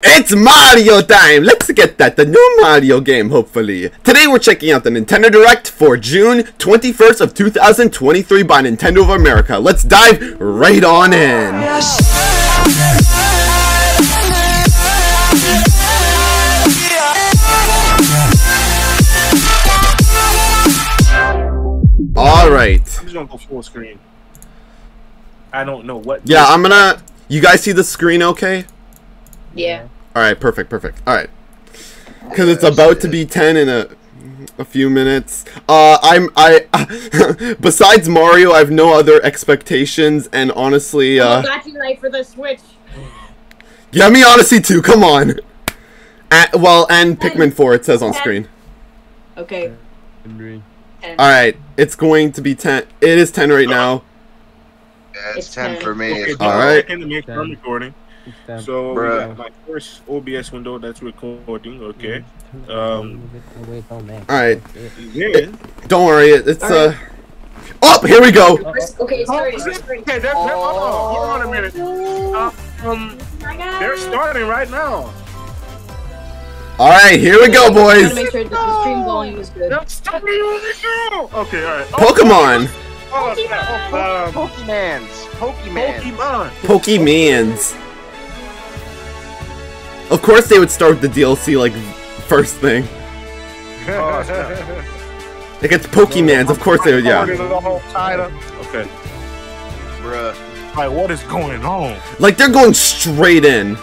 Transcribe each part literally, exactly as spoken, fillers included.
It's Mario time! Let's get that, the new Mario game, hopefully. Today we're checking out the Nintendo Direct for June twenty-first of two thousand twenty-three by Nintendo of America. Let's dive right on in! Yes. Alright. I'm just gonna go full screen. I don't know what. Yeah, I'm gonna. You guys see the screen okay? Yeah. Alright, perfect, perfect. Alright. Because it's about to be ten in a, a few minutes. Uh, I'm. I. Uh, besides Mario, I have no other expectations, and honestly. Uh, I got you right for the Switch. Yeah, me Odyssey two, come on. At, well, and Pikmin four, it says on screen. Okay. Alright, it's going to be ten. It is ten right now. Yeah, it's, it's ten, ten for me. Okay, alright. I'm recording. So, we got my first O B S window that's recording, okay. Um, alright. Yeah. Don't worry, it's uh. Oh, here we go! Okay, sorry. Okay, they're, oh, hold on a minute. Um, they're starting right now. All right, here we go, boys. Make sure the stream volume is good. Okay, all right. Pokemon. Pokemon. Pokemans. Pokemon. Pokemans. Of course, they would start the D L C like first thing. Like it's Pokemans. Of course they would. Yeah. Okay. Bruh. Like, what is going on? Like they're going straight in.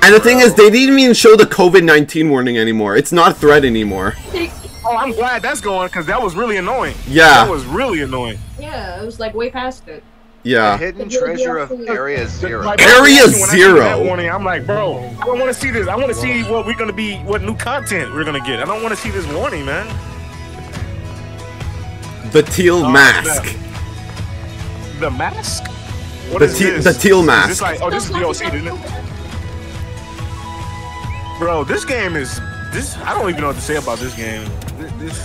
And the thing is, they didn't even show the COVID nineteen warning anymore. It's not a threat anymore. Oh, I'm glad that's going, because that was really annoying. Yeah. That was really annoying. Yeah, it was like way past it. Yeah. The hidden treasure of Area Zero. Like, Area Zero. That warning, I'm like, bro, I don't want to see this. I want to see what we're going to be, what new content we're going to get. I don't want to see this warning, man. The teal oh, mask. The, the mask? What the is this? The teal mask. It's like, oh, this is D L C, isn't it? Bro, this game is this. I don't even know what to say about this game. This this,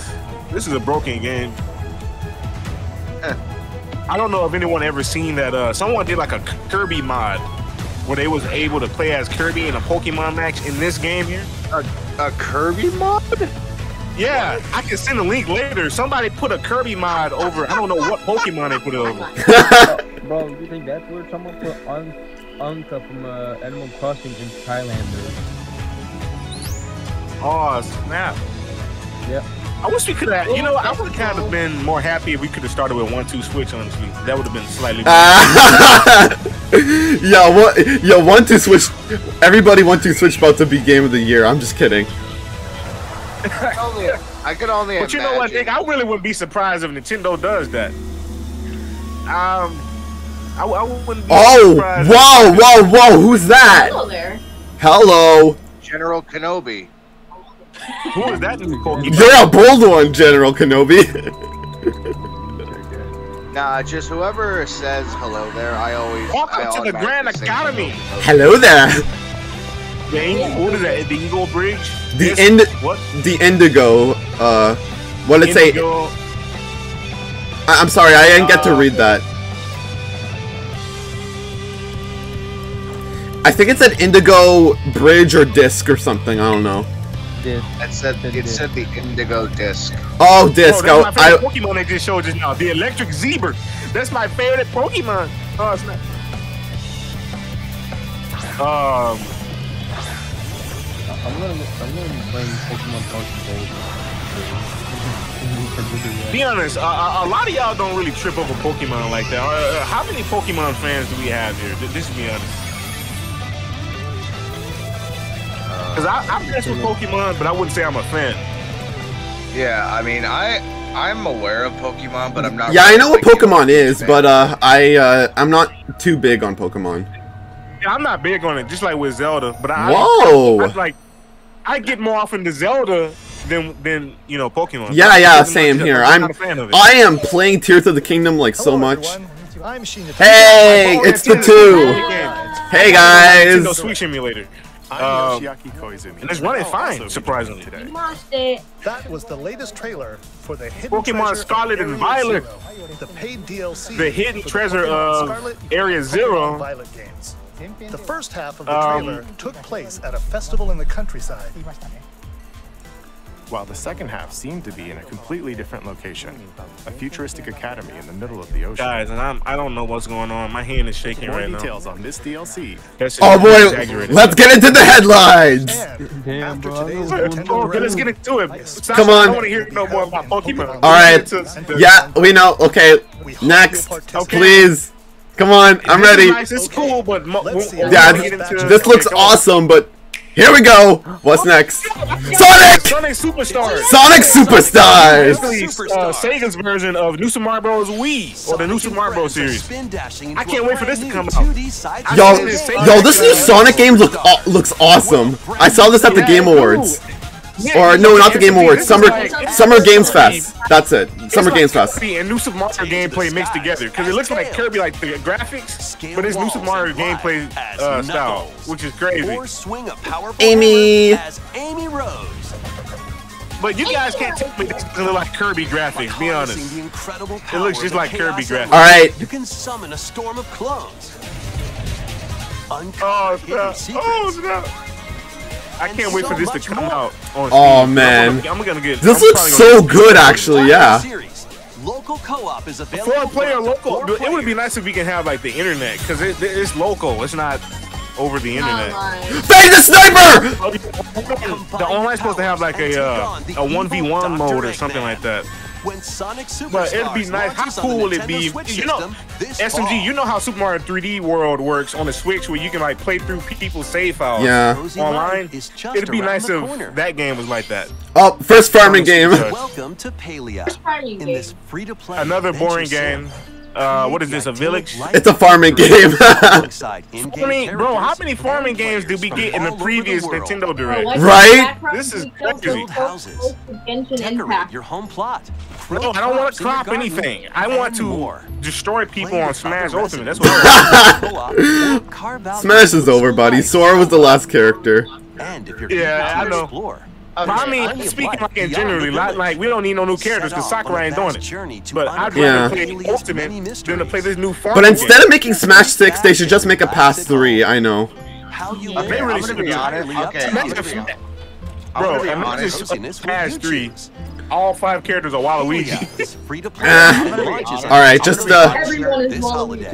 this is a broken game. Eh. I don't know if anyone ever seen that. Uh, someone did like a Kirby mod where they was able to play as Kirby in a Pokemon match in this game here. A, a Kirby mod? Yeah, what? I can send a link later. Somebody put a Kirby mod over. I don't know what Pokemon they put it over. Bro, you think that's where someone put Un Unka from uh, Animal Crossing in Thailand? Or Oh snap! Yeah. I wish we could have. You know, I would have kind of been more happy if we could have started with one two switch. Honestly, that would have been slightly. Uh, yeah, what? Yeah, one two switch. Everybody one two switch about to be game of the year. I'm just kidding. I could only. But you know what, Nick? I really wouldn't be surprised if Nintendo does that. Um, I, I wouldn't. Be oh! Surprised whoa! Whoa! Whoa! Who's that? Hello there. Hello. General Kenobi. Who is that new Pokemon? You're a bold one, General Kenobi. Nah, just whoever says hello there, I always. Welcome I to always the Grand Academy. Hello there. Yeah, what is that? The Eagle Bridge. The end. What? The Indigo. Uh, what did it say? I I'm sorry, I didn't uh, get to read that. I think it said Indigo Bridge or Disc or something. I don't know. It said it said the Indigo Disc. Oh, Disc! Oh, that's my favorite I, Pokemon they just showed just now. The Electric Zebra. That's my favorite Pokemon. Oh, it's not. Um. I'm gonna I'm gonna be playing Pokemon Scarlet. Be honest, uh, a lot of y'all don't really trip over Pokemon like that. Uh, how many Pokemon fans do we have here? Just be honest. Cause I, I mess with Pokemon, but I wouldn't say I'm a fan. Yeah, I mean, I I'm aware of Pokemon, but I'm not. Yeah, really I know what Pokemon is, but uh, I uh, I'm not too big on Pokemon. Yeah, I'm not big on it, just like with Zelda. But I whoa, I, I, I, like I get more off into Zelda than than you know Pokemon. Yeah, yeah, same here. I'm, I'm not a fan of it. I am playing Tears of the Kingdom like so much. Hey, it's the two. Hey guys. No Switch Simulator. Um, and it's running fine, surprisingly today. That was the latest trailer for the Pokemon Scarlet and Violet, the paid D L C, the hidden treasure of Area Zero. The first half of the um, trailer took place at a festival in the countryside, while the second half seemed to be in a completely different location, a futuristic academy in the middle of the ocean. Guys, and I'm, I don't know what's going on. My hand is shaking right now. More details on this D L C. Oh boy, let's get into the headlines! Damn, bro. Let's get into it. Come on. I don't want to hear no more about Pokemon. Alright. Yeah, we know. Okay. Next. Please. Come on. I'm ready. It's cool, but yeah, this looks awesome, but... Here we go! What's next? Sonic! Sonic Superstars! Sonic Superstars! Uh, Sega's version of New Super Mario Bros. Wii, or the New Super Mario Bros. series. I can't wait for this to come out. Yo, yo, this new Sonic game look, uh, looks awesome. I saw this at the Game Awards. Or, no, not the Game Awards. Summer Summer Games Fest. That's it. Summer Games Fest. And New Super Mario gameplay mixed together. Because it looks like Kirby, like the graphics, but it's New Super Mario gameplay uh, style, which is crazy. Amy! Amy Rose. But you guys can't tell me this doesn't look like Kirby graphics, be honest. It looks just like Kirby graphics. Alright. You can summon a storm of clones. Oh, no. Oh, no. I can't wait for this to come out. Oh man, this looks so good actually. Yeah. Local co-op is available. Four player local. It would be nice if we can have like the internet, because it, it's local. It's not over the internet. Fade the sniper. The online's supposed to have like a uh, a one v one mode or something like that. When Sonic Superstars, but it'd be nice. How cool would it be? Switch you know, S M G. You know how Super Mario three D World works on the Switch, where you can like play through people's save files. Yeah. Online. It'd be nice if that game was like that. Oh, first farming game. Welcome to Palea. In this free-to-play another boring game. Uh, what is this? A village? It's a farming game. I mean, bro, how many farming games did we get in the previous Nintendo Direct? Right? This is crazy. Decorate your home plot. Bro, I don't want to crop anything. I want to destroy people on Smash Ultimate. That's what I want. Smash is over, buddy. Sora was the last character. Yeah, I know. Okay. I mean, speaking like in generally, not like we don't need no new characters because Sakurai ain't doing it. But I'd rather yeah. play Ultimate than to play this new farm. But instead game. of making Smash six, they should just make a Pass three. I know. How you live, they really should be honest. Okay. Okay. Bro, imagine just Pass three. All five characters are Waluigi. uh, all right, just uh,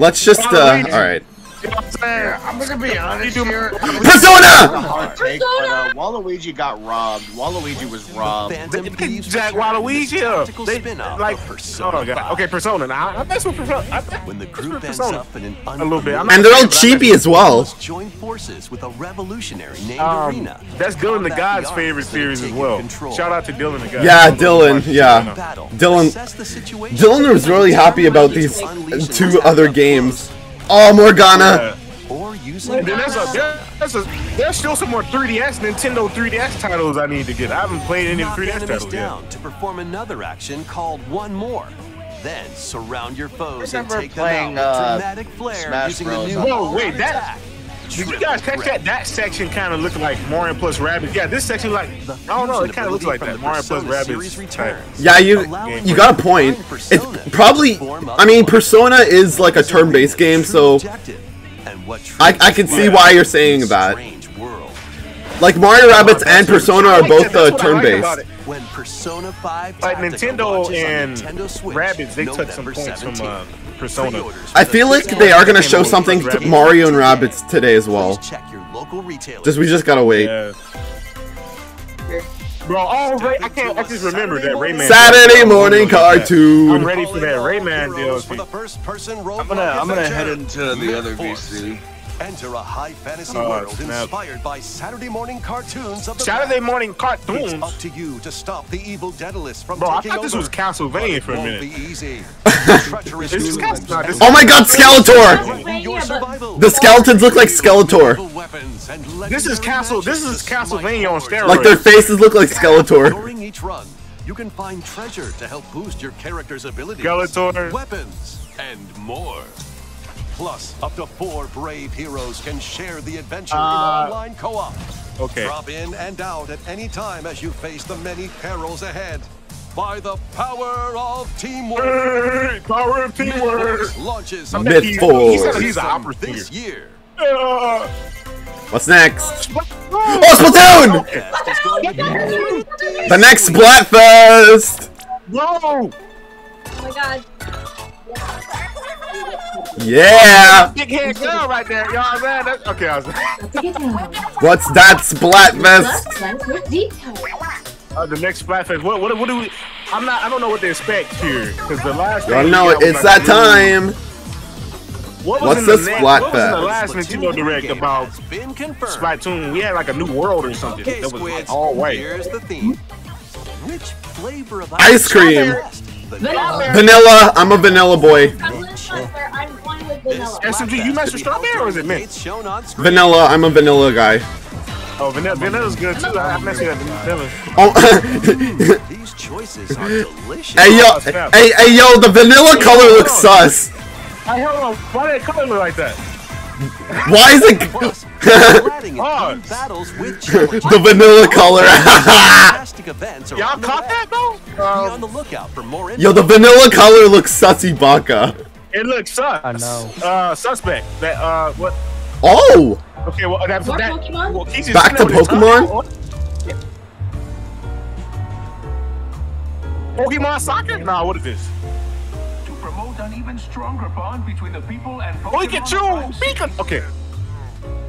let's just uh, all right. I'm gonna be honest here. Persona! Persona! Waluigi got robbed. Waluigi was robbed. They picked Jack Waluigi up. They like Persona. Oh, God. Okay, Persona. Now I mess with Persona. When the group ends up in an a little bit, and they're all cheapy as well. Join forces with a revolutionary named Arena. That's Dylan the God's favorite series as well. Shout out to Dylan the God. Yeah, Dylan. Yeah, Dylan. Dylan was really happy about these two other games. Oh, Morgana! Yeah. Or using there's, a, there's, a, there's still some more three D S, Nintendo three D S titles I need to get. I haven't played any of the three D S titles down yet. To perform another action called One More. Then surround your foes and take playing, them out with dramatic flair Smash using Bros. The new Whoa, wait, that... Did you guys catch that? That section kind of looked like Mario plus Rabbids. Yeah, this section like I don't know. It kind of looks like that Mario plus Rabbids. Yeah, you you got a point. It's probably. I mean, Persona is like a turn-based game, so I I can see why you're saying that. Like Mario Rabbids and Persona are both uh, turn-based. When Persona five like Nintendo and Rabbids, they took some points from. Uh, Persona. I feel like they are gonna show something to Mario and Rabbids today as well. Just we just gotta wait. Yeah. Bro, oh, Ray, I can't. I just remember that Rayman. Saturday morning cartoon. I'm ready for that Rayman D L C. I'm gonna I'm gonna head into the other V C. Enter a high fantasy oh, world snap. inspired by Saturday morning cartoons of the Saturday morning cartoons. It's up to you to stop the evil Daedalus from Bro, taking I thought over. This was Castlevania for a minute. Easy. Oh my God, Skeletor! The skeletons look like Skeletor. This is Castle. This is Castlevania on steroids. Like their faces look like Skeletor. During each run, you can find treasure to help boost your character's abilities, Skeletor, weapons, and more. Plus, up to four brave heroes can share the adventure uh, in online co-op. Okay. Drop in and out at any time as you face the many perils ahead. By the power of teamwork. Power of teamwork. Launches. Mythful. He's, he's, he's an opera this year. What's next? Oh, Splatoon! The next Splatfest! No! Oh my god. Yeah! Big head girl right there, y'all, man. Okay, I was what's that Splatfest? Uh, the next Splatfest. What, what, what do we? I'm not. I don't know what to expect here because the last. Y'all know it. It's that time. What was What's in the, what was in the last Nintendo Direct about Splatoon? We had like a new world or something. Okay, that was like all white. Here's the theme. Rich flavor of ice, ice cream. Vanilla. Vanilla. I'm a vanilla boy. I'm with vanilla. S M G, you master strawberry or is it mint? Vanilla. I'm a vanilla guy. Oh, vanilla. Vanilla's good too. I'm messing up vanilla. Oh. These choices are delicious. Hey yo, hey, hey yo, the vanilla color looks sus. I hell no, why did it color look like that? Why is it the vanilla color? Y'all caught that though? Um, on the lookout for more info. Yo, the vanilla color looks sussy baka. It looks sus. I know. Uh, suspect. That uh, what? Oh. Okay, well that. More that Pokemon? Well, back to Pokemon. Yeah. Pokemon soccer? Nah, what is this? An even stronger bond between the people and Pokemon. Pikachu! Okay.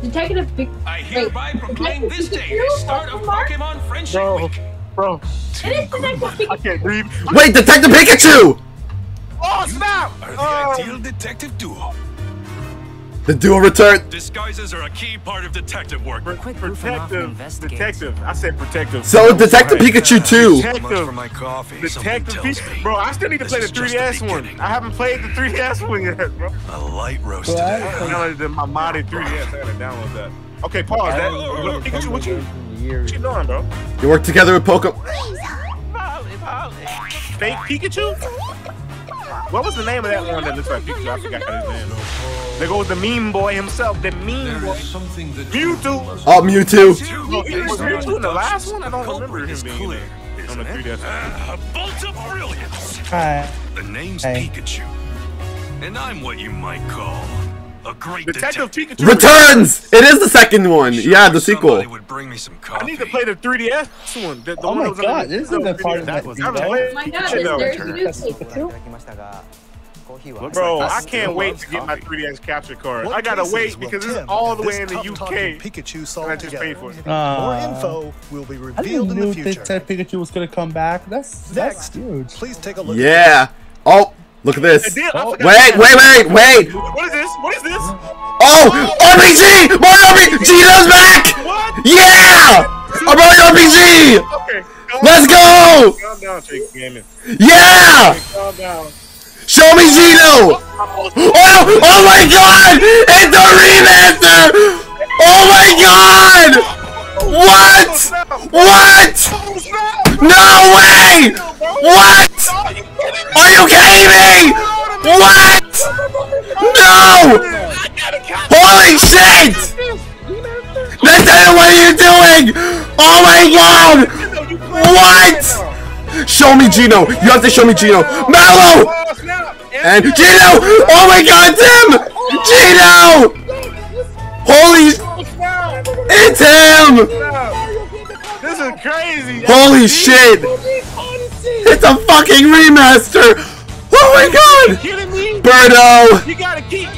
Detective Pikachu. I hereby proclaim this day the start of Pokemon Friendship Week. Bro, bro. It is Detective Pikachu. I can't breathe. Wait, Detective Pikachu! Oh, snap! You are the ideal detective duo. The duo returned. Disguises are a key part of detective work. Quick protective. Detective. I said protective. So, Detective right. Pikachu two. Detective. For my coffee, Detective Pikachu. Bro, I still need to play the three D S one. I haven't played the three D S one yet, bro. A light roast. Well, I downloaded my modded three D S. I gotta download that. Okay, pause. That. Look, Pikachu, what you, what you doing, bro? You work together with Poke. Fake Pikachu? What was the name of that one that looks like Pikachu? I forgot his name. There goes the meme boy himself, the meme boy. Mewtwo! Oh, Mewtwo! Oh, he was Mewtwo in the last one? I don't remember him being there. I'm gonna do that. A bolt of brilliance! The name's Pikachu. And I'm what you might call a great detective. Detective Pikachu returns! It is the second one! Sure, yeah, the sequel. Would bring me some I need to play the three D S one. The, the oh one my was god, on this is the part that was not played. Oh my god, there's new Pikachu. Bro, I can't wait to get my three D S capture card. What I gotta wait because this is all the way in the U K. Pikachu and I just paid for it. Uh, More info will be revealed in the future. I knew Pikachu was gonna come back. That's, that's huge. Please take a look. Yeah. Oh. Look at this. Wait, wait, wait, wait. What is this? What is this? Oh, R P G! Mario R P G! Gino's back! What? Yeah! A Mario R P G! Okay. Let's go! Calm down, Jake Gammon. Yeah! Calm down. Show me Geno! Oh, oh my god! It's a remaster! Oh my god! What? What? No way! What? Are you kidding me? What? No! Holy shit! Nintendo, what are you doing? Oh my god! What? Show me Geno. You have to show me Geno. Mallow! And Geno! Oh my god, Tim! Geno! Holy... It's him! This is crazy! Holy shit! It's a fucking remaster! Oh my god! Are you kidding me? Birdo! You gotta keep.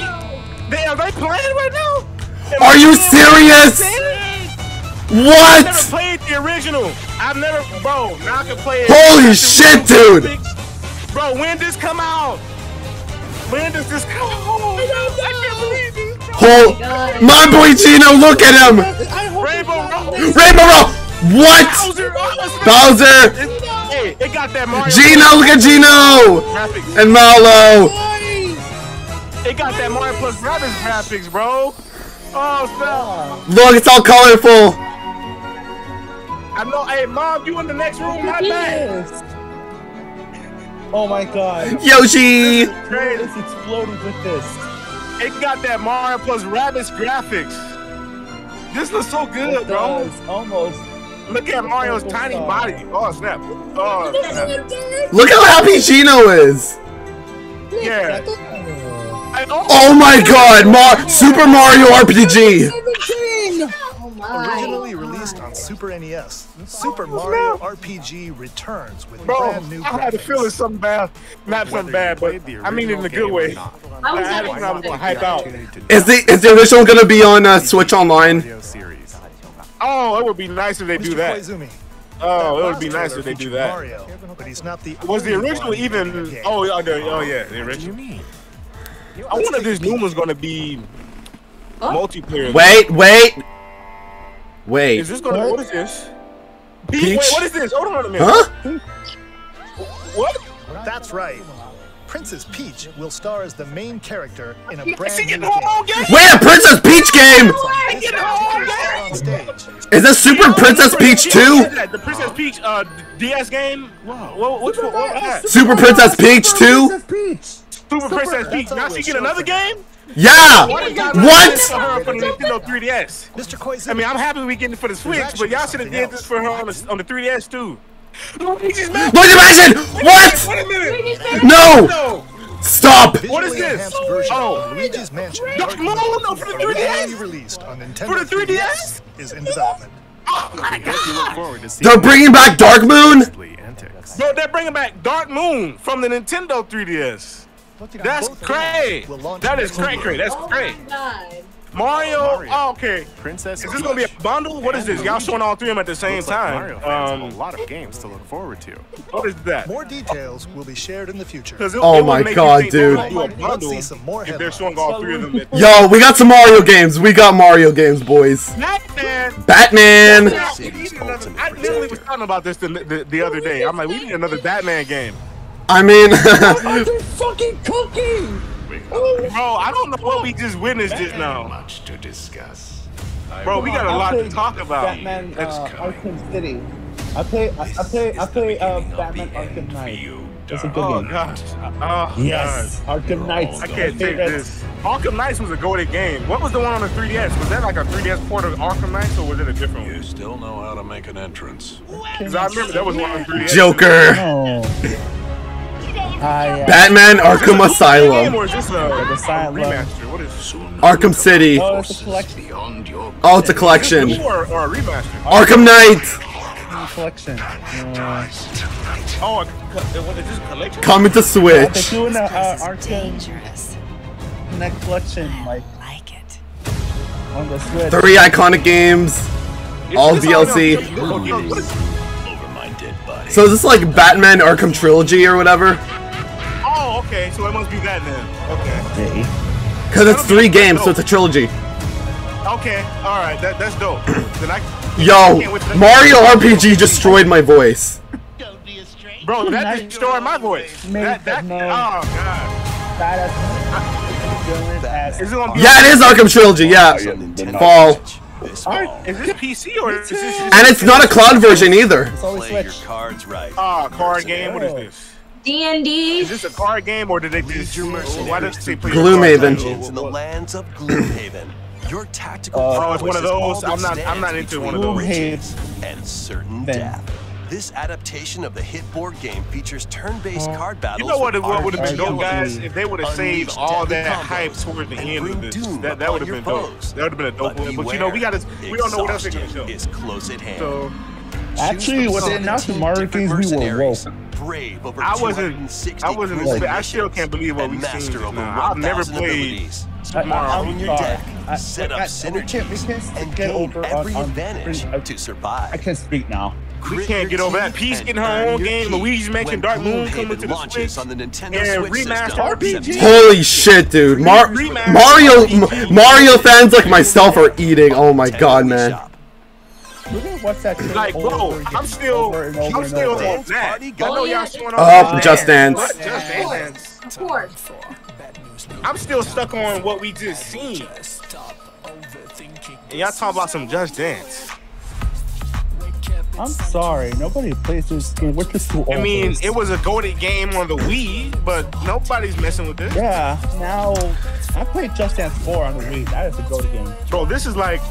They, are they playing right now? Am are I you serious? What? I've never played the original. I've never, bro. Now I can play it. Holy shit, dude! Bro, when does this come out? When does this come out? Oh my god, I can't believe this. Oh my, my boy Geno, look at him! Rainbow Road! Rainbow Road! What? Bowser! Bowser. Hey, it got that Mario. Geno, look at Geno! Graphics. And Mallow! It got that Mario plus Rabbids graphics, bro! Oh, stop! Look, it's all colorful! I know, hey, Mom, you in the next room, my bad! Oh my god. Yoshi! This is crazy. It's exploded with this. It got that Mario plus Rabbids graphics. This looks so good, it bro. Does, almost. Look at Mario's tiny body. Oh snap! Oh snap! Look how happy Geno is. Yeah. Oh my God! Mar Super Mario R P G. Oh my. Originally released on Super N E S, Super Mario R P G returns with Bro, brand new. I had a feeling something bad, not something bad, but I mean in a good way. I was I not gonna hype out. Is the is the original gonna be on uh, Switch Online? Oh, it would be nice if they do that. Oh, it would be nice if they do that. Mario, but he's not the was the original even? Oh, oh, oh yeah, the original. I wonder if this new one's gonna be huh? multiplayer. Wait, wait, wait. Is this gonna? What, what is this? Peach? Wait, what is this? Hold on a minute. Huh? What? That's right. Princess Peach will star as the main character in a brand new game. Wait, a Princess Peach game? Is this Super Princess Peach two? The Princess Peach uh, D S game? What? Super Princess Peach two? Super Princess Peach. Now she get another game? Yeah! What? What? For the Nintendo three D S. I mean, I'm happy we getting it for the Switch, but y'all should have did this for her on the, on the three D S too. Luigi's Mansion! What? Wait a minute! No! Stop! What is this? Oh, Luigi's Mansion. Dark Moon for the three D S. Released on Nintendo for the three D S is in development. Oh my God! They're bringing back Dark Moon. No, they're bringing back Dark Moon from the Nintendo three D S. That's cray! That is cray cray. That's cray. Mario, oh, okay. Princess. Is this gonna be a bundle? What is this? Y'all showing all three of them at the same time? Um, a lot of games to look forward to. What is that? More details will be shared in the future. Oh my God, dude! Let's see some more headlines. Yo, we got some Mario games. We got Mario games, boys. Batman. Batman. I literally was talking about this the, the, the other day. I'm like, we need another Batman game. I mean. What are you fucking cooking? Bro, I don't know what we just witnessed just now. Much to discuss. Bro, we got a lot to talk about. Batman uh, Arkham City. I play. I, I play. I play. Uh, Batman Arkham Knight. It's a good oh, game. God. Oh, yes. God. Arkham Knight. I can't take this. Arkham Knight was a goated game. What was the one on the three D S? Was that like a three D S port of Arkham Knight, or was it a different one? You still know how to make an entrance. Because I remember that was one on the three D S. Joker. Oh. Uh, yeah. Batman Arkham Asylum. Arkham City. Oh, it's a collection. Oh, it's a collection. Arkham Knight. Collection. Oh, what is this collection? Coming to Switch. This place is dangerous. That collection, like. I like it. On the Switch. Three iconic games. All D L C. So is this like Batman Arkham Trilogy or whatever? Oh, okay. So it must be that then. Okay. Because it's three games, so it's a trilogy. Okay. All right. That, that's dope. Then I, Yo, I Mario R P G destroyed my voice. Bro, that destroyed my voice. That, that, oh, God. Yeah, it is Arkham Trilogy. Yeah. Fall. Oh. Is this P C or is this? And it's not a cloud version either. It's always Switch. Play your cards right. Ah, oh, card game. What is this? D and D. Is this a card game or did they just? Why did they play Gloomhaven? In the lands of Gloomhaven, your tactical. Oh, it's one of those. I'm not. I'm not into one of those. Gloomhaven and certain death. This adaptation of the hit board game features turn-based oh. card battles. You know what? It would have been dope, guys, if they would have saved all that hype toward the end of this. That, that would have been dope. That would have been a dope one. But you know, we got to. We don't know what else they're gonna show. Is close at hand. So, actually, when they announced the Mario games, we were woke. Brave over I wasn't. I wasn't. Like, I still can't believe what we've seen. I've never played. Tomorrow in your deck, set up synergies and gain every advantage to survive. I can't speak now. We can't get over that. Peace getting her own game. Luigi's Mansion, Dark Moon coming to the Switch, on the Nintendo Switch remastered R P G. Holy shit, dude! Mar Mario, Mario fans like myself are eating. Oh my God, man. What's that? Like, bro, I'm still, I'm still on that. I know y'all showing off. Oh, Just Dance. Of course. I'm still stuck on what we just seen. And y'all talk about some Just Dance. I'm sorry, nobody plays this game. We're just too old. I mean, it was a goated game on the Wii, but nobody's messing with this. Yeah, now I played Just Dance four on the Wii. That is a goated game. Bro, this is like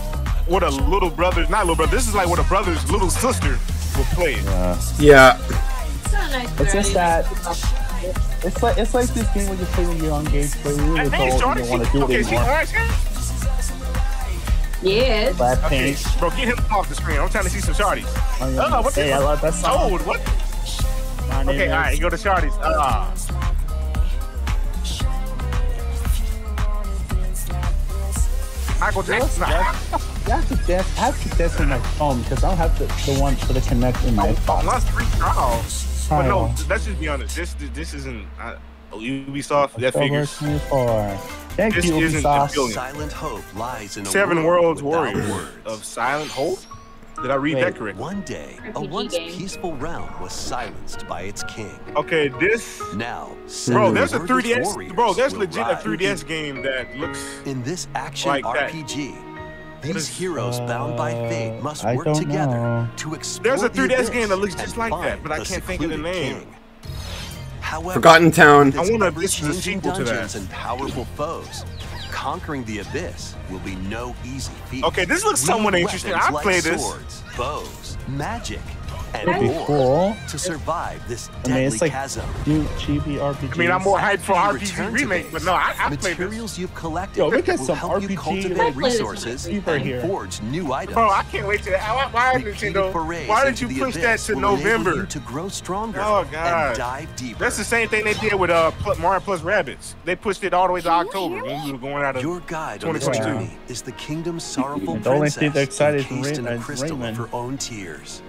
what a little brother, not little brother, this is like what a brother's little sister would play. Yeah. Yeah. It's just that It's like it's like this game where you play when you're on gameplay. You hey, Jordan, don't want to do okay, it anymore. Right, yes. Black okay, pink. Bro, get him off the screen. I'm trying to see some shardies. Oh, what the? I love that song. Toad, what? My okay, all right, you go to shardies. Ah. Uh. Michael Jackson. I have to test in my phone because I don't have the, the one for the connect in my phone. That's free trial. But no, let's just be honest. This this isn't uh, Ubisoft. That figures. Thank this you, isn't Ubisoft. Silent hope lies in a Seven Worlds Warriors words. Of Silent Hope? Did I read Wait, that correct? One day, a once peaceful realm was silenced by its king. Okay, this now, bro, there's a three D S, bro, there's legit a three D S game that looks in this action like R P G. That. These uh, heroes bound by fate must I work together know. To explore. There's a three D S the game that looks just like that, but I can't think of the name. King. However, Forgotten Town. I want to listen to the sequel to that. And powerful foes. Conquering the abyss will be no easy feat. Okay, this looks somewhat interesting. I like played this. Swords, bows, magic, and more cool. To survive this I mean, deadly it's like chasm. Dude, chibi R P Gs. I mean, I'm more hyped for R P G remake, but no, I, I played materials this. You've collected Yo, will some help R P G you cultivate resources and here. Forge new items. Bro, I can't wait to that. Why, why, why did you push that to November? To grow stronger oh, God. And dive deeper. That's the same thing they did with uh, Mario plus Rabbids. They pushed it all the way to October when we were going out of Your guide on this journey is the kingdom's sorrowful princess encased in a crystal of her own tears.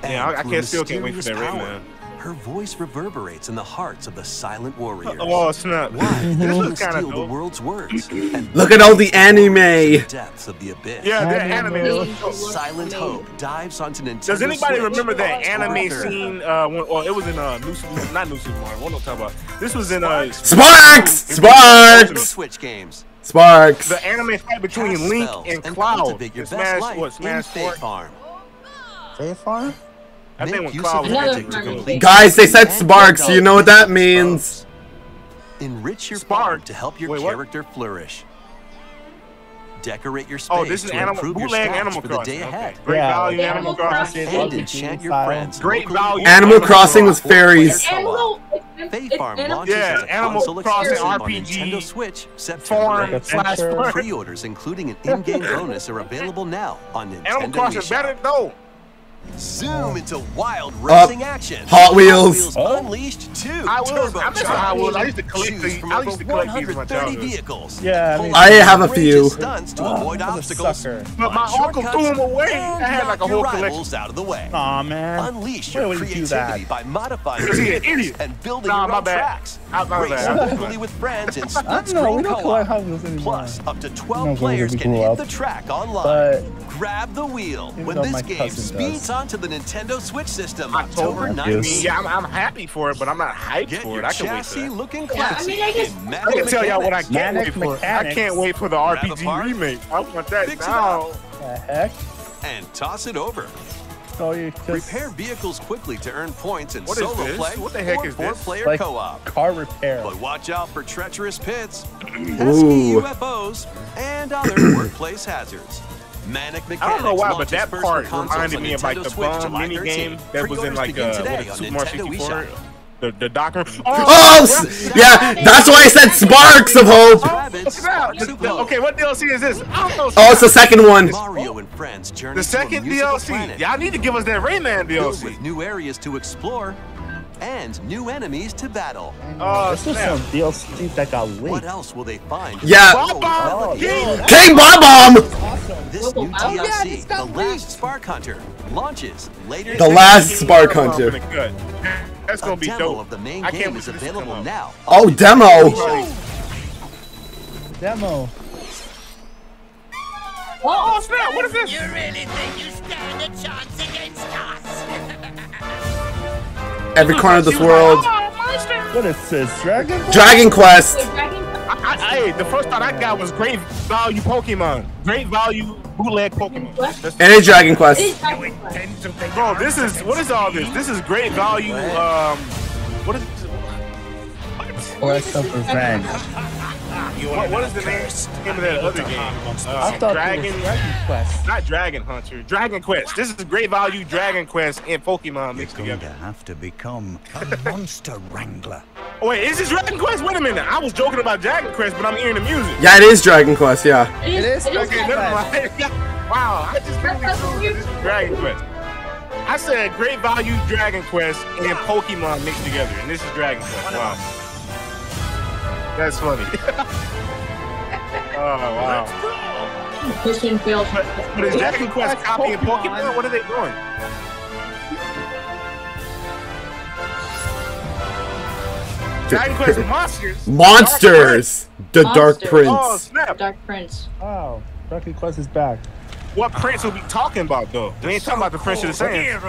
And yeah, I, I can't still can't wait for that power, right now. Her voice reverberates in the hearts of the silent warriors. Oh, well, it's not. Why? This looks kind of the world's words. And look at all the anime. Depths of the abyss. Yeah, the anime. Silent Hope dives onto Nintendo. Does anybody Switch remember that anime scene? Uh, when, oh, it was in uh, New, not New Super Mario. What am I talking about? This was in uh, Sparks. Sparks. Switch games. Sparks. The anime fight between Cast Link and Cloud. And your Smash best what? Smash Farm. Faith Farm. I think when guys, they said Sparks. You know what that means. Enrich your spark to help your Wait, character flourish. Decorate your space oh, this is to animal, improve your stats for the day ahead. Okay. Great yeah. value, yeah. Animal Crossing. And enchant your friends. Great value. Animal Crossing was fairies. Animal, Faith Farm launches yeah, as a Animal Crossing R P G. Nintendo Switch, September slash pre-orders, including an in-game bonus, are available now on Nintendo. Animal Crossing better though. Zoom into wild racing Up. action. Hot Wheels, Hot Wheels oh. Unleashed two. I was, I, Hot Wheels. I used to collect these. I used to collect these in my childhood. Vehicles. Yeah, I, mean, I have a few. Stunts to oh, avoid obstacles. But my uncle threw them away. I had like a whole collection. Out of the way. Aw, man. Unleash your creativity by modifying your vehicles and building nah, your own tracks. Race locally with friends in split-screen co-op. Plus, up to twelve players can hit the track online. Grab the wheel when this game speeds up. Onto the Nintendo Switch system, October ninth. Yeah, I'm, I'm happy for it, but I'm not hyped get for it. I can wait for it. Yeah, I mean, I guess I can tell y'all what I can't wait for. Mechanics. I can't wait for the R P G remake. I want that Fix now. The heck? And toss it over. So you just... Repair vehicles quickly to earn points in what solo play what the heck or four-player like co-op. Car repair. But watch out for treacherous pits, pesky U F Os, and other workplace hazards. Manic Mechanics I don't know why, but that part reminded me of like the bomb mini game that was in like uh, a Super Mario sixty-four. The the doctor. Oh, oh yeah, that's why I said Sparks of Hope. Oh, okay, what D L C is this? Oh, it's the second one. Mario and friends journey. The second D L C. Y'all need to give us that Rayman D L C. With new areas to explore and new enemies to battle. Oh, this is some D L C that got leaked. What else will they find? Yeah. Bob Bomb! Oh, yeah. King Bob Bomb! Awesome. This new oh, D L C, yeah, The Last Spark Hunter, launches later. The Last Spark Hunter. That's gonna be dope. A demo of the main game is available now. Oh, demo! Demo. Oh, snap! What is this? You really think you stand a chance against us? Every corner of this world. What is this? Dragon Quest? Dragon Quest. I, I, I, the first thought I got was great value Pokemon. Great value bootleg Pokemon. And a Dragon Quest. Bro, this is, what is all this? This is great value, um, what is this? Quest of Revenge. You what, what is the name, name of that other game? Uh, I thought Dragon, Dragon Quest. Not Dragon Hunter. Dragon Quest. This is a great value. Dragon Quest and Pokemon mixed together. You're going to have to become a monster wrangler. Oh wait, is this Dragon Quest? Wait a minute. I was joking about Dragon Quest, but I'm hearing the music. Yeah, it is Dragon Quest. Yeah. It is. It is okay, never mind. Wow, I just really this Dragon Quest. I said great value Dragon Quest and yeah. Pokemon mixed together, and this is Dragon Quest. Wow. That's funny. Oh, wow. Pushing field. But, but is Dragon Quest copying Pokemon? Pokemon? What are they doing? Dragon Quest monsters. Monsters. The Dark Prince. Oh, snap. Dark Prince. Wow. Dragon Quest is back. What Prince will be talking about though? We ain't talking about the Prince of the Sand.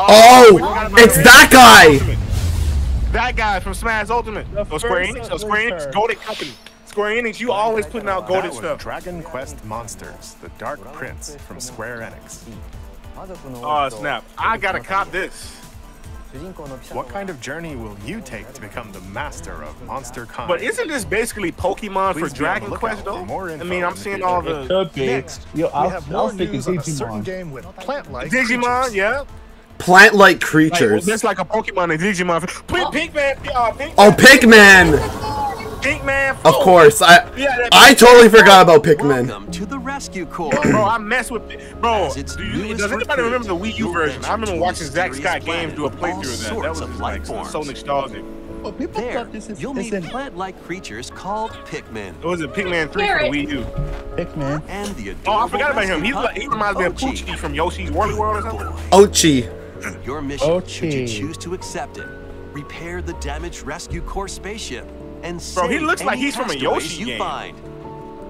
Oh, it's that guy! That guy from Smash Ultimate. Oh, Square Enix. Oh, Square Enix. Goated company. Square Enix. You always putting out goated stuff. Dragon Quest Monsters: The Dark Prince from Square Enix. Oh snap! I gotta cop this. What kind of journey will you take to become the master of monster combat? But isn't this basically Pokemon Please for Dragon Quest though? I mean, I'm seeing all the... Could be. Next, Yo, I'll, we have I'll more news on a certain game with plant-like Digimon, creatures. yeah. Plant-like creatures. That's like, well, like a Pokemon in Digimon. Pink, oh. Pinkman! Uh, Pinkman. Oh, Pikmin! Pinkman! Of course, I yeah, I totally forgot about Pikmin. Welcome to the rescue corps. Bro, I mess with it. Bro, do you, does anybody remember the Wii U version? I remember watching Zack Scott Games do a playthrough of that. That was just like so nostalgic. Oh, people there, thought this is you'll meet plant-like creatures called Pikmin. It was a Pikmin three for the Wii U. Pikmin. And the oh, I forgot about him. He's like, he reminds me of Poochie from Yoshi's Woolly World or something. Oatchi. Your mission, Oatchi. should you choose to accept it, repair the damaged rescue corps spaceship and save Bro, he looks like he's from a Yoshi game. Find.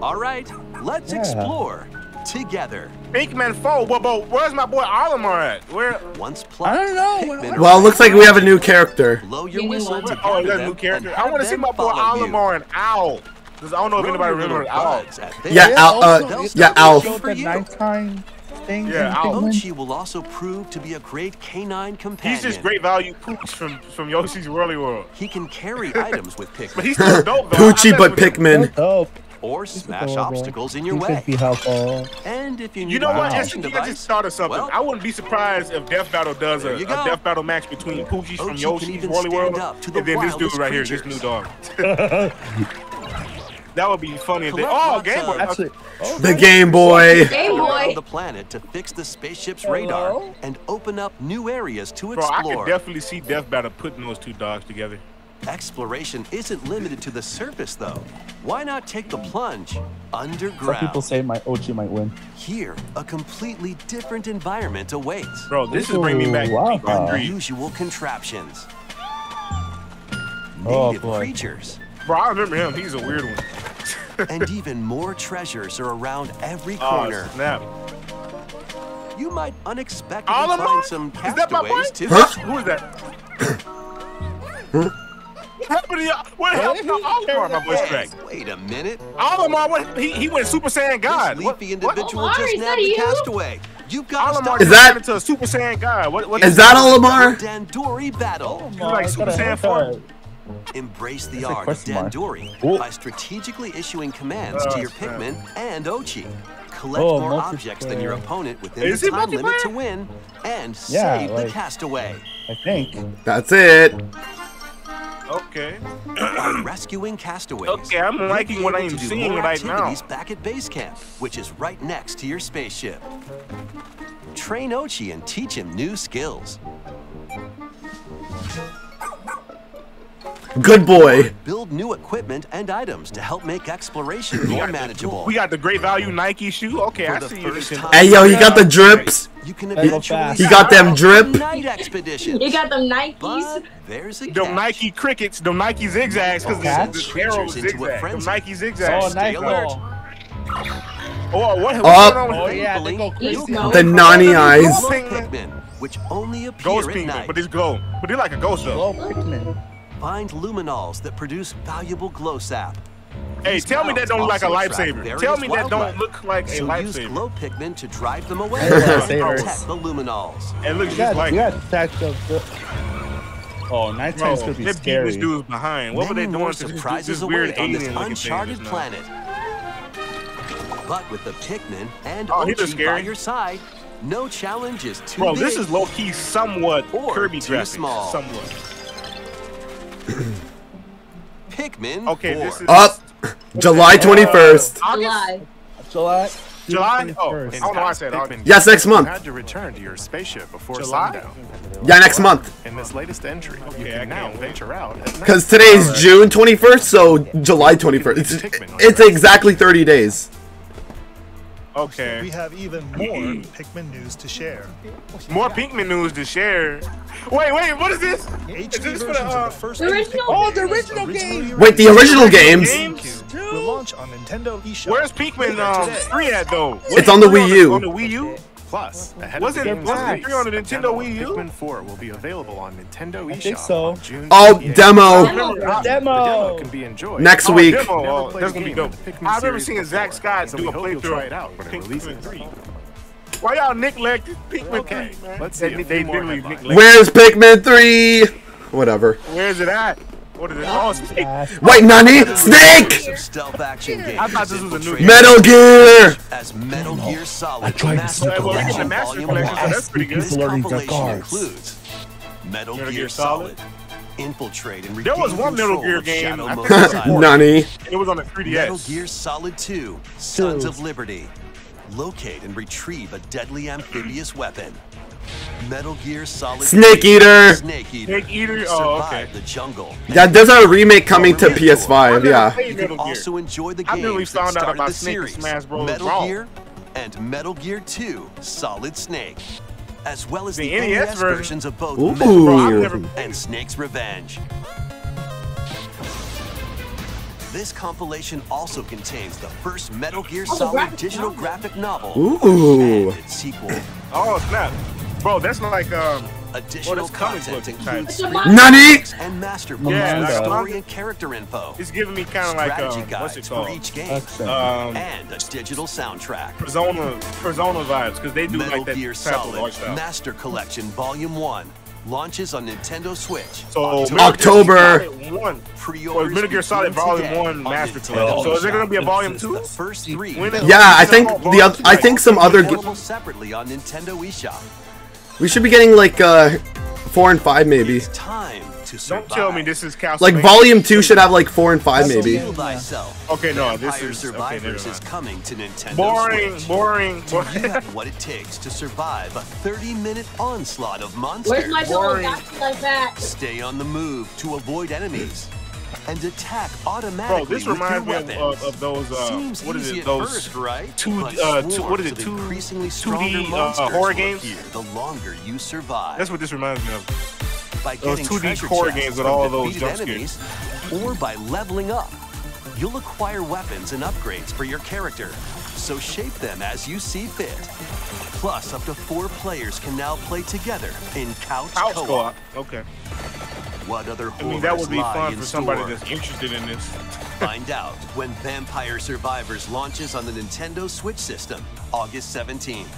All right, let's yeah. explore together. Pikmin four, but, but where's my boy Olimar at? Where? Once I don't know. Pikmin well, it looks like we have a new character. Blow your whistle oh, you got a new character. I want to see my boy Olimar and Owl. Because I don't know if anybody remembers Owl. Yeah, yeah, Owl. Uh, yeah, Owl. Thing yeah, Oatchi will also prove to be a great canine companion. He's just great value poops from from Yoshi's Woolly World. He can carry items with Pikmin. But he's still dope though. Poochie, but Pikmin. Dope. Or smash obstacles in your he way. Be helpful. And if you, you know what, I just thought of something. Well, I wouldn't be surprised if Death Battle does a, a Death Battle match between Poochie from Yoshi's Woolly World and the then this dude right creatures. here, this new dog. That would be funny if they. Oh, Game Boy! Actually, oh, the Game Boy. Game Boy. The planet to fix the spaceship's Hello? radar and open up new areas to explore. Bro, I could definitely see Death Battle putting those two dogs together. Exploration isn't limited to the surface, though. Why not take the plunge underground? Some people say my Oatchi might win. Here, a completely different environment awaits. Bro, this Ooh, is bringing me back wow. to unusual contraptions. Oh, Native boy. creatures. Bro, I remember him. He's a weird one. And even more treasures are around every corner. Oh, snap. You might unexpectedly All find some castaways, too. Huh? Who is that? What happened to you? What happened to Olimar, my boy Strike? Wait a minute. Olimar, what, he, he went Super Saiyan God. This leafy individual what? just nabbed the castaway. You've got Olimar is that into a Super Saiyan God. What, what is, is that Olimar? Dandori battle. Olimar, like Super Saiyan four. Embrace the art of Dandori oh. by strategically issuing commands oh, to your Pikmin bad. and Oatchi. Collect oh, more objects than your opponent within Is the time limit to win and yeah, save like, the castaway. I think. That's it. Okay. By rescuing castaways. Okay, I'm liking what I'm seeing right now. Back at base camp, which is right next to your spaceship. Train Oatchi and teach him new skills. Good boy. Build new equipment and items to help make exploration more manageable. We got the great value Nike shoe. Okay, I see you. Hey, yo, he got the drips. You can eventually he got them drip. Night expeditions. You got them Nikes. But there's a catch. Them Nike crickets. Them Nike zigzags. Because the arrow zigzags. Them Nike zigzags. Oh, Stay alert. Oh, what? Oh, yeah. The Nani eyes. Which only appear at night. But it's gold. But they're like a ghost though. Find luminols that produce valuable glow sap. Hey, These tell me that don't look like a lifesaver. Tell me that don't look like so a lifesaver. Use glow pigment to drive them away. Protect the luminols. It looks just like. You got stacked up. Oh, nighttime could be scary. This dude was behind. What were they doing? Surprises await on this uncharted planet. But with the Pikmin and Oatchi by your side, no challenge is too big. Bro, this is low key somewhat Kirby graphics. Somewhat. Pikmin. Okay, this is up July twenty-first. July. July. July. Oh, I don't know why I said August. Yes, next month. You had to return to your spaceship before sundown. Yeah, next month. In this latest entry, you can now venture out. Because today is June twenty-first, so July twenty-first. It's, it's exactly thirty days. Okay. We have even more Pikmin news to share. More Pikmin news to share. Wait, wait, what is this? Is this for the, uh, the first original? Oh, the original game. Wait, the original games. games? Will launch on Nintendo eShop. Where's Pikmin um, three at though? What it's on the Wii U. On the Wii U. Plus, ahead wasn't of the wasn't three on the Nintendo Wii U? Pikmin four will be available on Nintendo eShop. I think so. Oh, demo. Demo. demo. demo can be enjoyed. Next oh, week. Demo. Oh, that's gonna be dope. I've never seen Zack Scott so do a playthrough it out when it releases three. Why y'all neglected Pikmin okay, three? Man. Let's see. They, they literally neglected. Where's Pikmin three? Whatever. Where's it at? What is it? Oh, Snake. Wait, Nani? Snake! Stealth action game. I thought this was a new game. Metal Gear! As Metal Gear Solid, I tried to sleep around the Master Collection, so that's pretty good. This compilation includes Metal Gear Solid, Infiltrate, and There was one Metal Gear game. Nani? It was on the three D S. Metal Gear Solid two, Sons of Liberty. Locate and retrieve a deadly amphibious weapon. Metal Gear Solid Snake Eater. Snake Eater. Snake Eater. Oh, okay. The jungle. Yeah, there's a remake coming to P S five. Yeah. You can also enjoy the games really that started the series, Metal Gear and Metal Gear two Solid Snake, as well as the, the N E S, N E S versions of both Ooh. Metal Gear and Snake's Revenge. This compilation also contains the first Metal Gear Solid oh, digital novel. graphic novel Ooh. and its sequel. Oh snap! Bro, that's not like um. Additional content includes Nani and master yeah, story and character info. It's giving me kind of like um, what's it called? For each game. Um, and a digital soundtrack. Persona, Persona vibes, because they do Metal like that Gear Solid Master Collection Volume One. Launches on Nintendo Switch. So October. One. Pre-order. Metal Gear Solid Volume One Master Collection. So is there gonna be a Volume Two? First three. Yeah, I think the other. I think some other. Separately on Nintendo eShop. We should be getting like uh, four and five maybe. It's time to survive. Don't tell me this is Castlevania. Like Volume Two should have like four and five maybe. Okay, no, this is Survivors is coming to Nintendo Boring, Switch. boring, boring. You have what it takes to survive a thirty-minute onslaught of monsters. Where's my boring. Like that? Stay on the move to avoid enemies and attack automatically. Bro, this reminds me of, of, of those. Uh, Seems what is it? Those first, right? two, uh, two. What is it? Two increasingly stronger two D uh, horror games. Here, the longer you survive. That's what this reminds me of. By those two D horror games with all those jump scares. Or by leveling up, you'll acquire weapons and upgrades for your character. So shape them as you see fit. Plus, up to four players can now play together in couch, couch co-op. co-op. Okay. What other I mean, that would be fun for somebody store. that's interested in this. Find out when Vampire Survivors launches on the Nintendo Switch system, August seventeenth.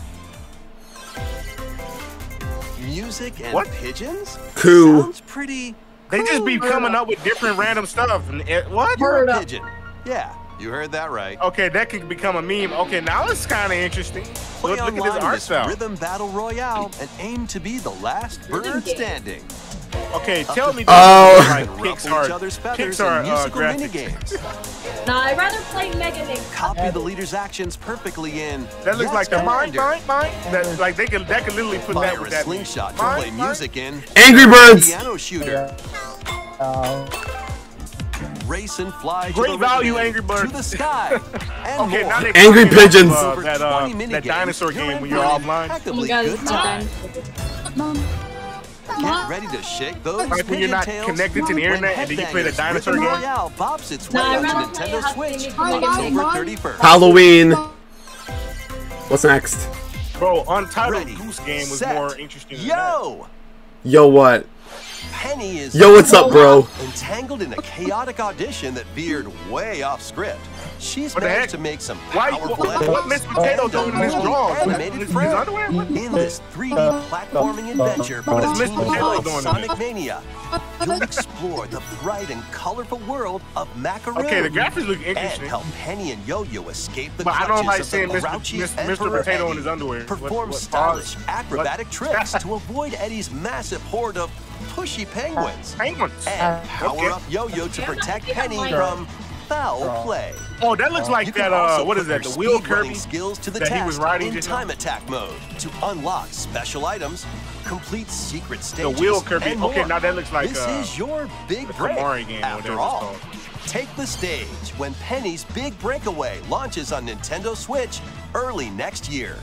Music and what? pigeons? Cool. Sounds pretty They cool. just be coming up with different random stuff. What? You're a pigeon. Yeah, you heard that right. Okay, that could become a meme. Okay, now it's kind of interesting. Play look, look at this art style. Rhythm Battle Royale and aim to be the last bird standing. Okay, tell me. Oh, right, Pixar, Pixar uh, graphics. Nah, I'd rather play Mega Man. Copy the leader's actions perfectly in. That looks like the mind, mind, mind. That like they can, that can literally put that with that. Slingshot to play music in. Angry Birds. Piano shooter. Race and fly. Great value, Angry Birds. To the sky. Okay, now they Angry Pigeons. That uh, that dinosaur game when you're online. Good time. Get ready to shake those like when you're not connected to the internet and then you play the dinosaur game. Bops its way on Nintendo Switch October thirty-first. Halloween. What's next? Bro, Untitled Goose Game was more interesting than Yo! That. Yo what? Penny is Yo what's up, bro? Entangled in a chaotic audition that veered way off script. She's managed to make some powerful Why? What Miss Potato doing in this drawing? Animated friend in this three D platforming adventure what is Miss Potato doing Sonic Mania. You'll explore the bright and colorful world of Macaroon. Okay, the graphics look interesting. And help Penny and Yo-Yo escape the clutches of the grouchy Mister Potato in his underwear. Perform stylish acrobatic tricks to avoid Eddie's massive horde of pushy penguins. Penguins. And power up Yo-Yo to protect Penny from foul play. Oh, that looks like that, uh, what is that, the wheel Kirby skills to the that he was riding in time attack mode to unlock special items, complete secret stages, the wheel Kirby. And more. Okay, now that looks like, this uh, is your big break. Game, After all, take the stage when Penny's Big Breakaway launches on Nintendo Switch early next year.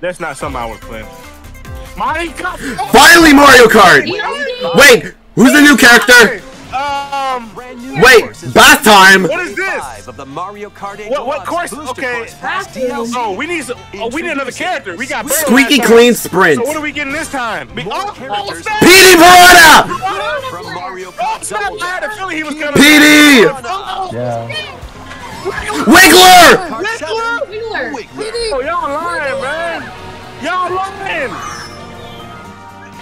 That's not something I would play. My God. Finally, Mario Kart! Wait, who's the new character? Um, wait, bath time! What is this? Of the Mario Kart what, what course? Okay. Oh, we need oh, we need another character. We got Squeaky Clean Sprint. So what are we getting this time? P D Barada! P D! Wiggler! Wiggler! Wiggler! Oh, y'all lying, man! Y'all lying!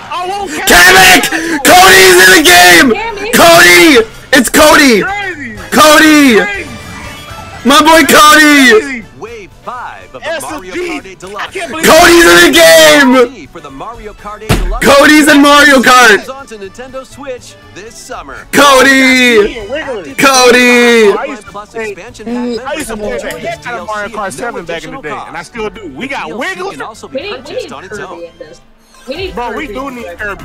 I won't Kamek! Cody's in the game! Cody! It's Cody! Crazy. Cody! Crazy. My boy Cody! Wave five of the Mario Kart Deluxe. Cody's in the game! For the Mario Kart Deluxe. Cody's in Mario Kart! On to Nintendo Switch this summer. Cody! Cody! I used to play the heck out of Mario Kart seven back in the day, and I still do. We got Wiggler! It can also be purchased on its own. We need Bro, Kirby. we do need Kirby.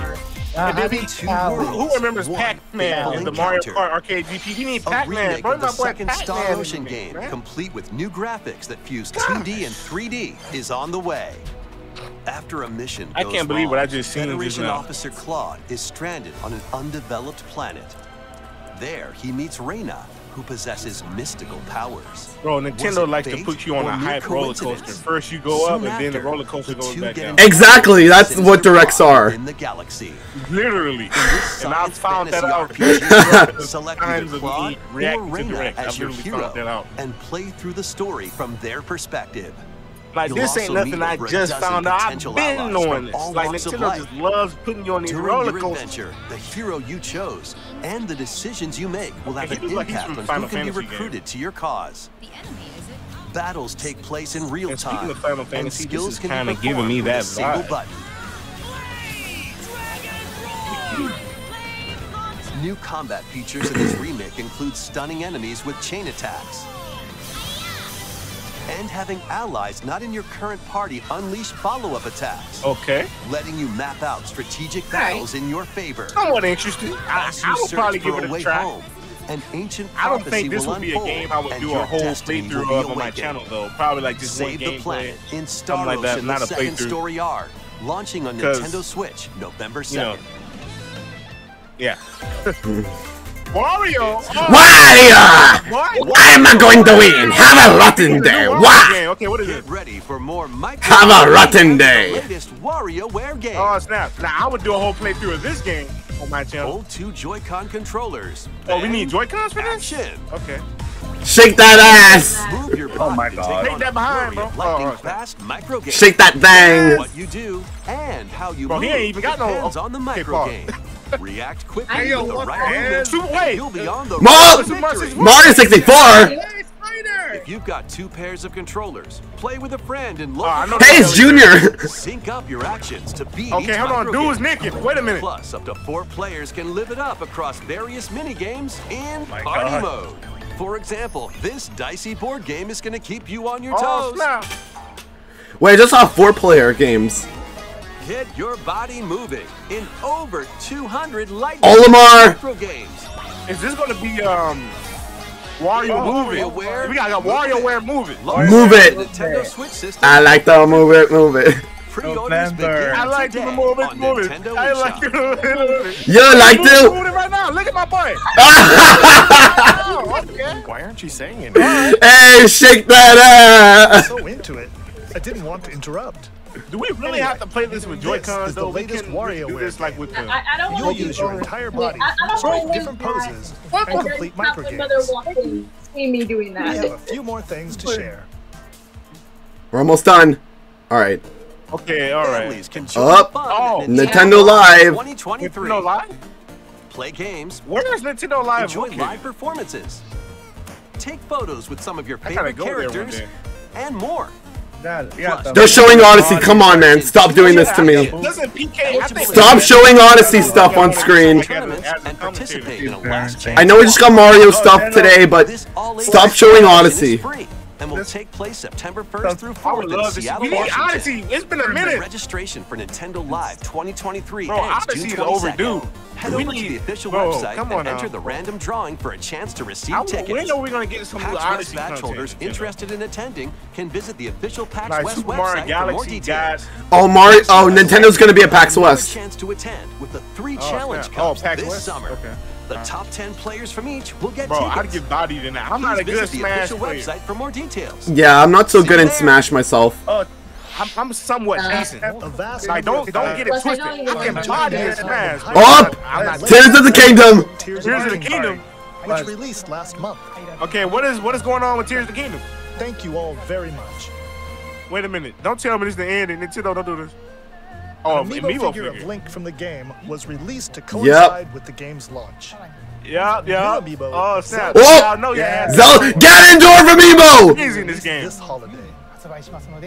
Uh, and be two who, who remembers Pac-Man in the Mario Kart Arcade G P? You need Pac-Man. Bro, the second Star Ocean game, man. complete with new graphics that fuse Gosh. two D and three D, is on the way. After a mission goes I can't believe wrong, what I just seen. Federation Officer Claude is stranded on an undeveloped planet. There, he meets Reyna, who possesses mystical powers. Bro, Nintendo likes to put you on a hype roller coaster. First you go up, and then the roller coaster goes back down. Exactly, that's what directs are. In the galaxy, literally. And I found that out. Select either Claude or Reyna as your hero, and play through the story from their perspective. Like, this ain't nothing I just found out. I've been knowing this. Like, Nintendo just loves putting you on these roller coasters. The hero you chose and the decisions you make will have an impact on who can be recruited to your cause. Battles take place in real time, and skills can be performed with a single button. New combat features in this remake include stunning enemies with chain attacks, and having allies not in your current party unleash follow-up attacks. Okay. Letting you map out strategic battles right. in your favor. Somewhat interesting. I, I would probably give it a try. Home, an ancient I don't think this would be a game I would do a whole playthrough of on my channel, though. Probably like just Save one the planet play, in Star Ocean, like that, not a second story arc, launching on Nintendo Switch November second. You know, yeah. Wario! Oh. Wario! Why? Why am I going to win? Have a rotten day! Why? Okay, what is it? Ready for more Have a rotten day! Latest WarioWare game. Oh snap! Now I would do a whole playthrough of this game on my channel. Hold two Joy-Con controllers. Oh, we need Joy-Cons for this shit. Okay. Shake that ass! Move your oh my god! Take that behind, bro! Oh, okay. Shake that thing! What you do and how you bro, move he ain't even got no on the micro game. React quickly hey, yo, with the right move. Wait, you'll be on the Mario sixty-four. If you've got two pairs of controllers, play with a friend and look. Uh, Hayes Junior Sync up your actions to beat. Okay, hold on, dude's naked. Wait a minute. Plus, up to four players can live it up across various mini games in My party God. mode. For example, this dicey board game is going to keep you on your toes. Oh, Wait, I just saw four-player games. Get your body moving in over two hundred lightning Olimar games. Is this going to be um Wario oh, Move It? Aware, we got a WarioWare Move It. Move It. Nintendo Switch system. I like to move it, move it. November. I like to move it, move it. Nintendo I like to move it, move it. You like to? Move it right now. Look at my boy. oh, okay. Why aren't you saying it? Hey, shake that up. I'm so into it. I didn't want to interrupt. Do we really anyway, have to play this with Joy-Cons? The latest WarioWare. Like with the, I, I don't you'll use your entire body, I, I don't different poses, and complete microgames. see me doing that. We have a few more things to share. We're almost done. All right. Okay, all right. Up. Oh, Nintendo Live. twenty twenty-three. Nintendo Live? Play games. Where is Nintendo Live? Enjoy okay. live performances. Take photos with some of your favorite go characters and more. That, yeah, They're showing Odyssey. Come on, man. Stop doing this to me. Stop showing Odyssey stuff on screen. I know we just got Mario stuff today, but stop showing Odyssey. And will take place September first through fourth in Seattle, Washington. We need Odyssey. It's been a minute. Registration for Nintendo Live twenty twenty-three bro, ends Odyssey June overdue. Head we over need, to the official bro, website and now. enter the random drawing for a chance to receive I, tickets. When are we going to get some PAX Odyssey badge holders interested in attending can visit the official PAX like West Super Mario website Galaxy, for more details. Guys. Oh, Mario, oh, Nintendo's going to be at PAX West. Chance to attend with the three oh, challenge yeah. cups oh, this West? summer. Okay. The top ten players from each will get Bro, tickets. I'd get bodied in that. I'm Please not a good Smash player. Website for more details. Yeah, I'm not so See good in Smash myself. Uh, I'm, I'm somewhat uh, decent. Uh, I don't don't uh, get it twisted. I can body in Smash. Up! Oh, Tears of the Kingdom. Tears of the Kingdom, which released last month. Okay, what is what is going on with Tears of the Kingdom? Thank you all very much. Wait a minute. Don't tell me this is the end. And Nintendo, don't do this. Oh, an amiibo, amiibo figure, figure of Link from the game was released to coincide yep. with the game's launch. Yeah, yeah. Oh, snap. Oh! No, yeah. Ganondorf amiibo! Amazing this game. This holiday.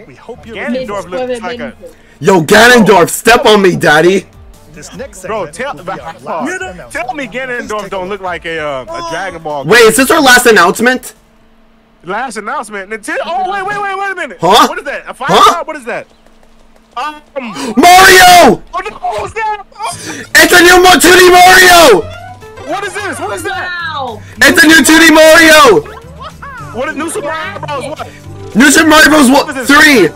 We hope you're Ganondorf looks like a... Yo, Ganondorf, step on me, daddy. This next Bro, tell, be uh, tell me Ganondorf don't look like a, uh, a Dragon Ball. Wait, is this our last announcement? Last announcement? Nintendo? Oh, wait, wait, wait, wait a minute. Huh? What is that? A fire huh? What is that? Um, Mario! What the hell is that? Oh. It's a new two D Mario! What is this? What is that? Wow. It's a new two D Mario! What is New Super Mario Bros? What? New Super Mario Bros. What? What three!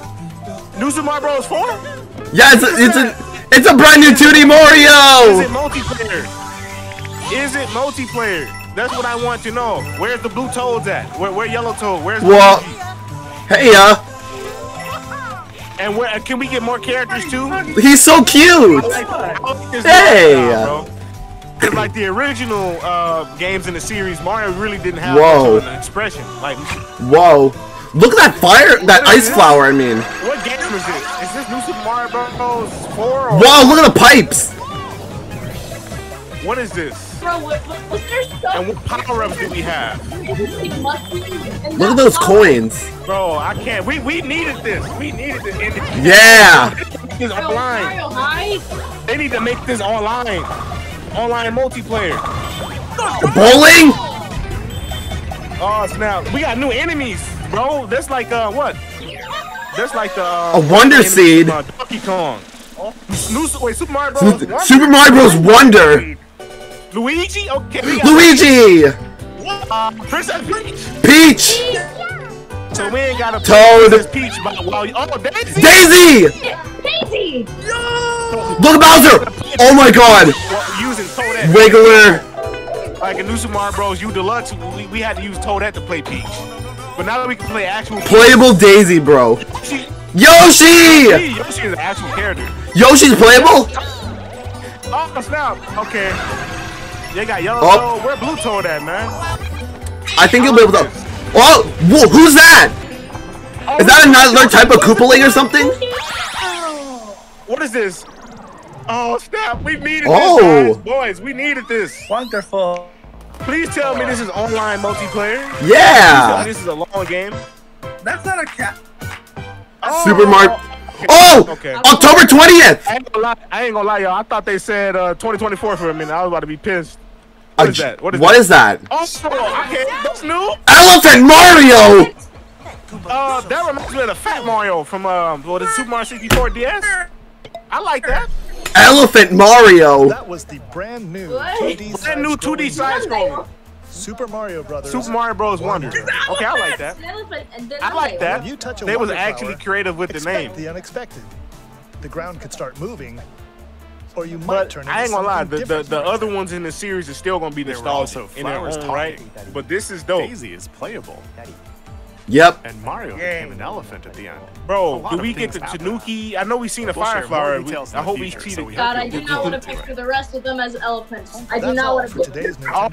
New Super Mario Bros. four? Yeah, it's a, it's a it's a brand new two D Mario! Is it multiplayer? Is it multiplayer? That's what I want to know. Where's the blue toads at? Where where yellow toad? Where's well, hey ya! Uh, And where, can we get more characters too? He's so cute! Hey! Style, bro. Like the original uh, games in the series, Mario really didn't have Whoa. an expression. Like, Whoa. Look at that fire, that ice flower, I mean. What game is this? Is this New Super Mario Bros. four? Or wow, look at the pipes! What is this? Bro, what, what, so and what power-ups do we have? Look at those coins. Bro, I can't. We we needed this. We needed this. Yeah. This is online. They need to make this online. Online multiplayer. Bowling? Oh, snap. We got new enemies, bro. That's like, uh, what? That's like the... Uh, a Wonder Seed. From, uh, Donkey Kong. Oh, new, wait, Super Mario Bros. Wonder. Super Mario Bros. Wonder. Luigi? Okay. Luigi! Uh, Princess Peach? Peach! So we ain't gotta play Princess Peach, but while you- Oh, Daisy! Daisy! Daisy! No! Look at Bowser! Oh my god! Regular. Like in New Super Mario Bros. U Deluxe, we, we had to use Toadette to play Peach. But now that we can play actual- Playable Peach. Daisy, bro. She, Yoshi! Yoshi! Yoshi is an actual character. Yoshi's playable? Oh, snap. Okay. They got yellow oh. toad. Where blue toad at, man? I think he'll be able to. Oh, whoa, who's that? Is that another type of Koopaling or something? What is this? Oh, snap. We needed oh. this, guys. Boys, we needed this. Wonderful. Please tell me this is online multiplayer. Yeah. Please tell me this is a long game. That's not a cat. Oh. Super Mario. Okay. Oh! Okay. October twentieth! I ain't gonna lie, I ain't gonna lie, y'all. I thought they said uh, twenty twenty-four for a minute. I was about to be pissed. What a is that? What is what that? Is that? Oh, okay. That's new. Elephant Mario! Uh, that reminds me of the Fat Mario from um, well, the Super Mario sixty-four D S. I like that. Elephant Mario! That was the brand new two D brand new two D side scroller. Super Mario Brothers. Super Mario Bros. Wonder. Okay, I like that. I like that. You touch a they was actually flower, creative with the name. The unexpected. The ground could start moving, or you might but turn into I ain't gonna lie. The, the the other ones in the series are still gonna be nostalgic in their own right. But this is dope. Daisy is playable. Yep. And Mario yeah. became an elephant at the end. Bro, do we get the Tanuki? I know we seen the, the Fireflower. We, I hope future, we see so the. God, I do not want to picture the rest of them as elephants. Oh, I do not want to. Today's oh, I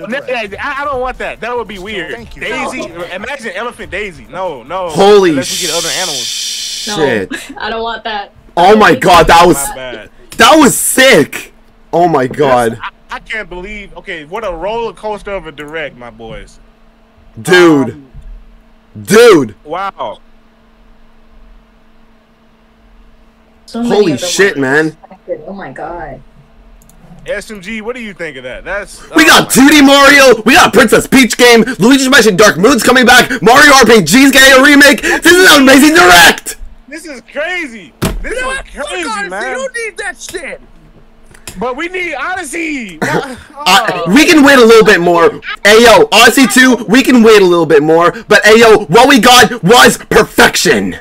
don't want that. That would be weird. So thank you. Daisy, no. Imagine elephant Daisy. No, no. Holy shit. Unless we get other animals. Shit. No, I don't want that. Oh my God, that was that was sick. Oh my God. I can't believe. Okay, what a roller coaster of a direct, my boys. Dude. Um, Dude. Wow. So holy shit, man. Oh my God. S M G, what do you think of that? That's We oh got two D Mario, we got Princess Peach game, Luigi's Mansion Dark Moon's coming back, Mario R P G's getting a remake. This is an amazing direct. This is crazy. This no, is crazy, Odyssey, man. You need that shit. But we need Odyssey. uh, we can wait a little bit more. Ayo, Odyssey two, we can wait a little bit more. But ayo, what we got was perfection.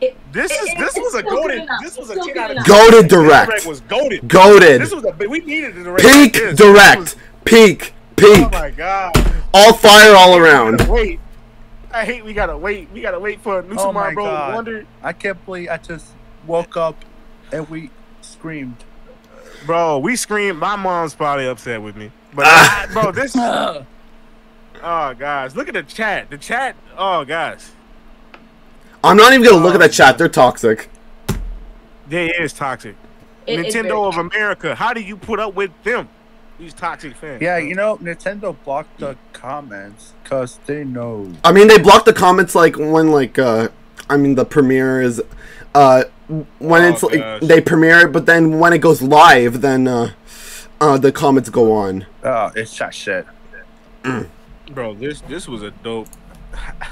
It, this is it, this was a goated. This was it's a ten out of ten. Goated direct. This was goated. Goated. This was a we needed the direct. Peak this. direct. This was, peak. Peak. Oh my God. All fire all around. Wait. I hate we gotta wait. We gotta wait for a new oh Super Mario Wonder. I can't believe I just woke up and we screamed. Bro, we screamed. My mom's probably upset with me. But ah. I, bro, this. Oh guys, look at the chat. The chat. Oh guys. I'm not even gonna look at the chat. They're toxic. Yeah, it is toxic. It, Nintendo of America. How do you put up with them? These toxic fans. Yeah, you know, Nintendo blocked the comments because they know. I mean, they blocked the comments like when like uh, I mean the premiere is, uh. when oh, it's like gosh. they premiere it, but then when it goes live, then uh, uh, the comments go on. Oh, it's that shit, mm. bro. This this was a dope.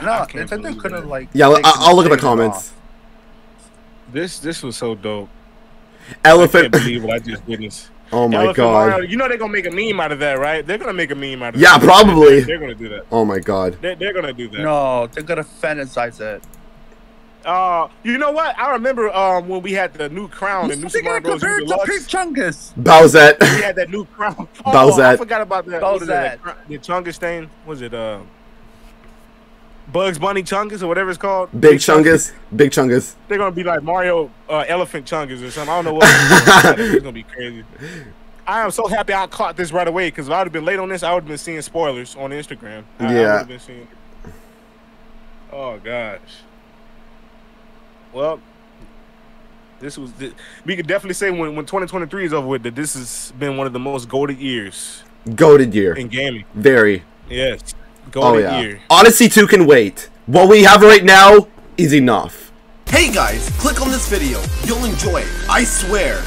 No, Nintendo could have like. Yeah, I, I'll look at the comments. This this was so dope. Elephant. I can't believe what I just witnessed. Oh my Elephant God! Mario, you know they're gonna make a meme out of that, right? They're gonna make a meme out of yeah, that. Yeah, probably. They're gonna do that. Oh my God. They're, they're gonna do that. No, they're gonna fantasize it. Uh, you know what? I remember um when we had the new crown and New Super Bros. We had that new crown. Oh, Bowsette. I forgot about that. What was that? The Chungus thing? Was it uh Bugs Bunny Chungus or whatever it's called? Big, Big Chungus. Chungus. Big Chungus. They're gonna be like Mario uh, Elephant Chungus or something. I don't know what. It's gonna be crazy. I am so happy I caught this right away because if I would have been late on this, I would have been seeing spoilers on Instagram. I, yeah. I would have been seeing. Oh gosh. Well, this was the, we could definitely say when when twenty twenty-three is over with that this has been one of the most goated years. Goated year in gaming. Very. Yes. Goated oh, yeah. year. Odyssey two can wait. What we have right now is enough. Hey guys, click on this video. You'll enjoy it. I swear.